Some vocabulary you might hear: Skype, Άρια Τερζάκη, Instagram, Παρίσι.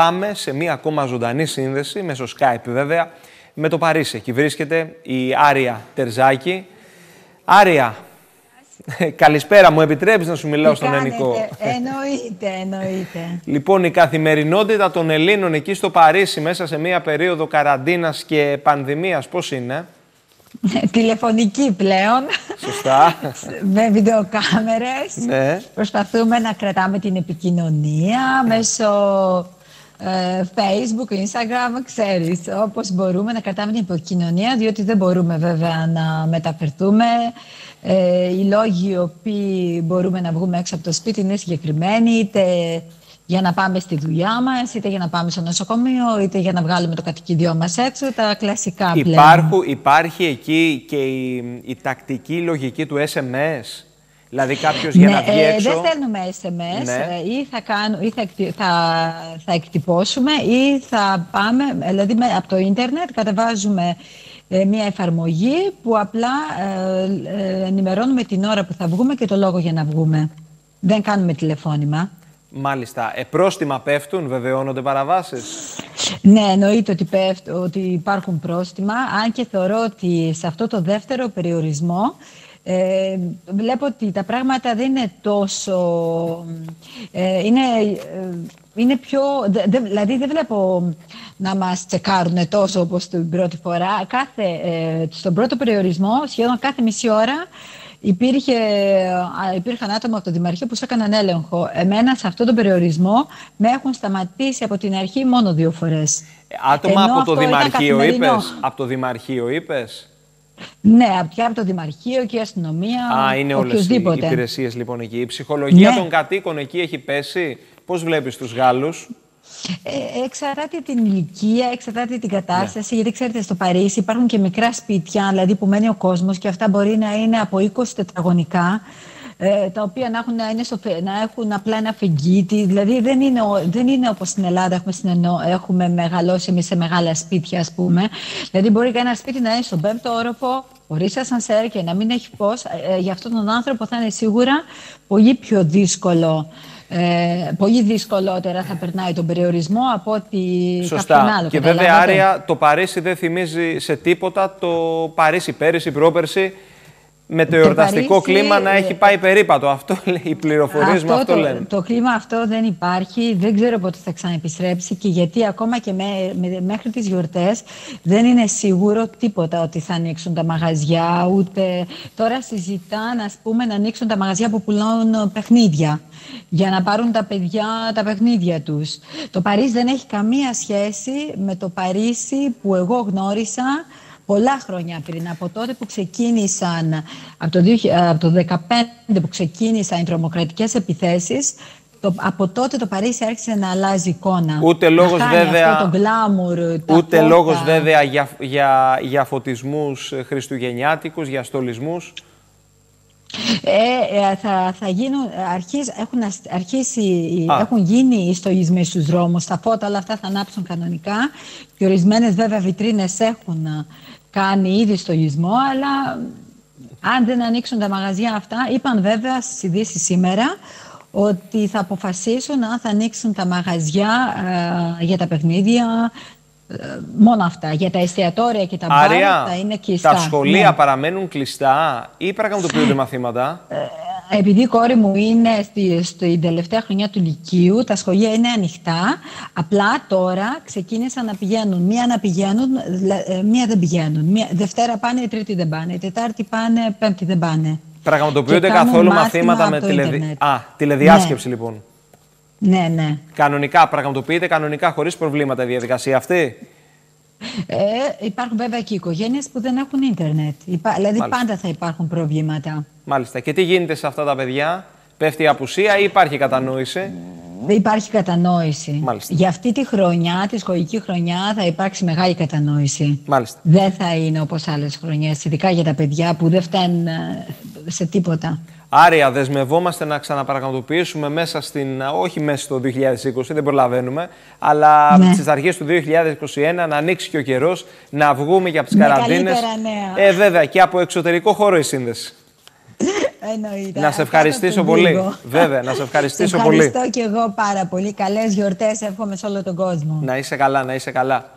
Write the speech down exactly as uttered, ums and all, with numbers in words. πάμε σε μία ακόμα ζωντανή σύνδεση, μέσω Skype βέβαια, με το Παρίσι. Εκεί βρίσκεται η Άρια Τερζάκη. Άρια, καλησπέρα. Μου επιτρέπεις να σου μιλάω στον ελληνικό? Εννοείται, εννοείται. Λοιπόν, η καθημερινότητα των Ελλήνων εκεί στο Παρίσι, μέσα σε μία περίοδο καραντίνας και πανδημίας, πώς είναι? Τηλεφωνική πλέον. Σωστά. Με βιντεοκάμερες. Ναι. Προσπαθούμε να κρατάμε την επικοινωνία μέσω ε, Facebook, Instagram, ξέρεις, όπως μπορούμε να κρατάμε την επικοινωνία, διότι δεν μπορούμε βέβαια να μεταφερθούμε. Ε, οι λόγοι οι οποίοι μπορούμε να βγούμε έξω από το σπίτι είναι συγκεκριμένοι, είτε για να πάμε στη δουλειά μας, είτε για να πάμε στο νοσοκομείο, είτε για να βγάλουμε το κατοικίδιό μας έξω, τα κλασικά πλέον. Υπάρχουν, υπάρχει εκεί και η, η τακτική λογική του ες εμ ες, δηλαδή κάποιος ναι, για να βγει έξω... Δεν στέλνουμε ες εμ ες, ναι. ή, θα, κάνουμε, ή θα, θα, θα εκτυπώσουμε ή θα πάμε, δηλαδή με, από το ίντερνετ κατεβάζουμε ε, μια εφαρμογή που απλά ε, ε, ενημερώνουμε την ώρα που θα βγούμε και το λόγο για να βγούμε. Δεν κάνουμε τηλεφώνημα. Μάλιστα. Ε, πρόστιμα πέφτουν, βεβαιώνονται παραβάσεις? Ναι, εννοείται ότι, πέφτουν, ότι υπάρχουν πρόστιμα, αν και θεωρώ ότι σε αυτό το δεύτερο περιορισμό ε, βλέπω ότι τα πράγματα δεν είναι τόσο... Ε, είναι, ε, είναι πιο... Δε, δε, δηλαδή δεν βλέπω να μας τσεκάρουν τόσο όπως την πρώτη φορά. Κάθε, ε, στον πρώτο περιορισμό, σχεδόν κάθε μισή ώρα, Υπήρχε, υπήρχαν άτομα από το Δημαρχείο που σου έκαναν έλεγχο. Εμένα σε αυτόν τον περιορισμό με έχουν σταματήσει από την αρχή μόνο δύο φορές. Άτομα από το, δημαρχείο, είπες, από το Δημαρχείο είπες? Ναι, και από το Δημαρχείο και η αστυνομία. Α, είναι όλες οι υπηρεσίες λοιπόν εκεί. Η ψυχολογία ναι. των κατοίκων εκεί έχει πέσει. Πώς βλέπεις τους Γάλλους? Ε, εξαρτάται την ηλικία, εξαρτάται την κατάσταση. Yeah. Γιατί ξέρετε, στο Παρίσι υπάρχουν και μικρά σπίτια, δηλαδή που μένει ο κόσμος, και αυτά μπορεί να είναι από είκοσι τετραγωνικά, ε, τα οποία να έχουν, να είναι στο, να έχουν απλά ένα φεγγίτι. Δηλαδή δεν είναι, δεν είναι όπως στην Ελλάδα έχουμε, συνεννο, έχουμε μεγαλώσει εμείς σε μεγάλα σπίτια, ας πούμε. Mm. Δηλαδή μπορεί και ένα σπίτι να είναι στον πέμπτο όροφο, χωρίς ασανσέρ και να μην έχει πώς. Ε, για αυτόν τον άνθρωπο θα είναι σίγουρα πολύ πιο δύσκολο. Ε, πολύ δυσκολότερα θα περνάει τον περιορισμό από ότι κάποιον άλλο. Και βέβαια, Άρια, το Παρίσι δεν θυμίζει σε τίποτα το Παρίσι πέρυσι, πρόπερσι, με το εορταστικό Παρίσι... κλίμα να έχει πάει περίπατο. Αυτό λέει οι πληροφορίες μου, αυτό το, λένε. Το κλίμα αυτό δεν υπάρχει, δεν ξέρω πότε θα ξαναεπιστρέψει και γιατί ακόμα και με, με, μέχρι τις γιορτές δεν είναι σίγουρο τίποτα ότι θα ανοίξουν τα μαγαζιά, ούτε τώρα συζητάνε, ας πούμε, να ανοίξουν τα μαγαζιά που πουλούν παιχνίδια για να πάρουν τα παιδιά τα παιχνίδια τους. Το Παρίσι δεν έχει καμία σχέση με το Παρίσι που εγώ γνώρισα πολλά χρόνια πριν, από τότε που ξεκίνησαν, από το, από το δεκαπέντε που ξεκίνησαν οι τρομοκρατικές επιθέσεις, το, από τότε το Παρίσι άρχισε να αλλάζει εικόνα. Ούτε λόγος βέβαια, το γκλάμουρ, ούτε λόγος, βέβαια για, για, για φωτισμούς χριστουγεννιάτικους, για στολισμούς. Ε, θα, θα γίνουν, αρχίζ, έχουν, αρχίσει, έχουν γίνει οι στολισμοί στους δρόμους, τα φώτα όλα αυτά θα ανάψουν κανονικά και ορισμένες βέβαια βιτρίνες έχουν κάνει ήδη στολισμό, αλλά αν δεν ανοίξουν τα μαγαζιά αυτά, είπαν βέβαια στις ειδήσεις σήμερα ότι θα αποφασίσουν αν θα ανοίξουν τα μαγαζιά ε, για τα παιχνίδια, ε, μόνο αυτά, για τα εστιατόρια και τα μπάρ θα είναι κλειστά. Τα σχολεία ναι. παραμένουν κλειστά ή πραγματοποιούνται μαθήματα? Ε, επειδή η κόρη μου είναι στην στη τελευταία χρονιά του λυκείου, τα σχολεία είναι ανοιχτά, απλά τώρα ξεκίνησαν να πηγαίνουν. Μία να πηγαίνουν, μία δεν πηγαίνουν. Μία, Δευτέρα πάνε, η Τρίτη δεν πάνε, η Τετάρτη πάνε, η Πέμπτη δεν πάνε. Πραγματοποιούνται καθόλου μαθήματα με τηλεδι... Α, τηλεδιάσκεψη ναι. λοιπόν. Ναι, ναι. Κανονικά, πραγματοποιείται κανονικά χωρίς προβλήματα η διαδικασία αυτή. Ε, υπάρχουν βέβαια και οι οικογένειες που δεν έχουν ίντερνετ. Υπά... Δηλαδή Μάλιστα. πάντα θα υπάρχουν προβλήματα. Μάλιστα. Και τι γίνεται σε αυτά τα παιδιά? Πέφτει η απουσία ή υπάρχει κατανόηση? Υπάρχει κατανόηση. Μάλιστα. Για αυτή τη χρονιά, τη σχολική χρονιά, θα υπάρξει μεγάλη κατανόηση. Μάλιστα. Δεν θα είναι όπως άλλες χρονιές, ειδικά για τα παιδιά που δεν φτάνουν σε τίποτα. Άρια, δεσμευόμαστε να ξαναπραγματοποιήσουμε μέσα στην, όχι μέσα στο δύο χιλιάδες είκοσι, δεν προλαβαίνουμε, αλλά ναι. στις αρχές του δύο χιλιάδες είκοσι ένα να ανοίξει και ο καιρός, να βγούμε και από τις καραντίνες. Με καλύτερα νέα. Ε, βέβαια, και από εξωτερικό χώρο η σύνδεση. Εννοείται. Να σε ευχαριστήσω πολύ. Βέβαια, να σε ευχαριστήσω πολύ. Ευχαριστώ και εγώ πάρα πολύ. Καλές γιορτές, εύχομαι σε όλο τον κόσμο. Να είσαι καλά, να είσαι καλά.